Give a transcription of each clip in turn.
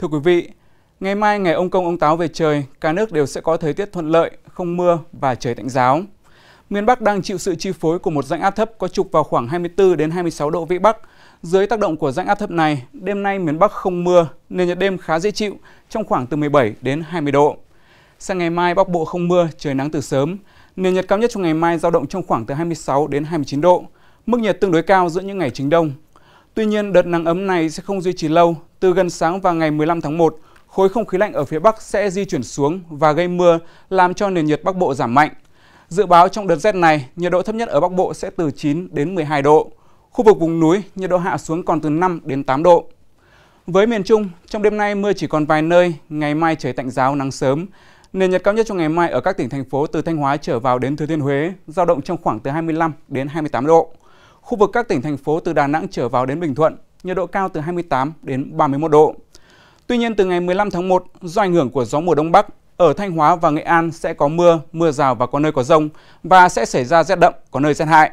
Thưa quý vị, ngày mai ngày ông Công ông Táo về trời, cả nước đều sẽ có thời tiết thuận lợi, không mưa và trời tạnh ráo. Miền Bắc đang chịu sự chi phối của một rãnh áp thấp có trục vào khoảng 24 đến 26 độ Vĩ Bắc. Dưới tác động của rãnh áp thấp này, đêm nay miền Bắc không mưa nên nhiệt đêm khá dễ chịu, trong khoảng từ 17 đến 20 độ. Sang ngày mai Bắc Bộ không mưa, trời nắng từ sớm. Nền nhiệt cao nhất trong ngày mai dao động trong khoảng từ 26 đến 29 độ, mức nhiệt tương đối cao giữa những ngày chính đông. Tuy nhiên, đợt nắng ấm này sẽ không duy trì lâu, từ gần sáng và ngày 15 tháng 1, khối không khí lạnh ở phía Bắc sẽ di chuyển xuống và gây mưa, làm cho nền nhiệt Bắc Bộ giảm mạnh. Dự báo trong đợt rét này, nhiệt độ thấp nhất ở Bắc Bộ sẽ từ 9 đến 12 độ. Khu vực vùng núi, nhiệt độ hạ xuống còn từ 5 đến 8 độ. Với miền Trung, trong đêm nay mưa chỉ còn vài nơi, ngày mai trời tạnh ráo nắng sớm. Nền nhiệt cao nhất trong ngày mai ở các tỉnh thành phố từ Thanh Hóa trở vào đến Thừa Thiên Huế dao động trong khoảng từ 25 đến 28 độ. Khu vực các tỉnh thành phố từ Đà Nẵng trở vào đến Bình Thuận, nhiệt độ cao từ 28 đến 31 độ. Tuy nhiên, từ ngày 15 tháng 1, do ảnh hưởng của gió mùa Đông Bắc, ở Thanh Hóa và Nghệ An sẽ có mưa, mưa rào và có nơi có dông và sẽ xảy ra rét đậm, có nơi rét hại.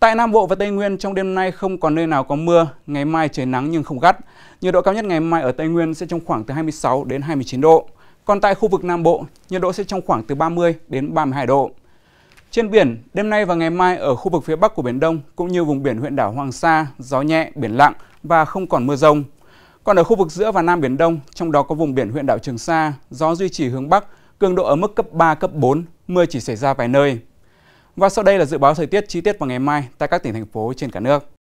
Tại Nam Bộ và Tây Nguyên, trong đêm nay không còn nơi nào có mưa, ngày mai trời nắng nhưng không gắt. Nhiệt độ cao nhất ngày mai ở Tây Nguyên sẽ trong khoảng từ 26 đến 29 độ. Còn tại khu vực Nam Bộ, nhiệt độ sẽ trong khoảng từ 30 đến 32 độ. Trên biển, đêm nay và ngày mai ở khu vực phía Bắc của Biển Đông cũng như vùng biển huyện đảo Hoàng Sa, gió nhẹ, biển lặng và không còn mưa rông. Còn ở khu vực giữa và Nam Biển Đông, trong đó có vùng biển huyện đảo Trường Sa, gió duy trì hướng Bắc, cường độ ở mức cấp 3, cấp 4, mưa chỉ xảy ra vài nơi. Và sau đây là dự báo thời tiết chi tiết vào ngày mai tại các tỉnh thành phố trên cả nước.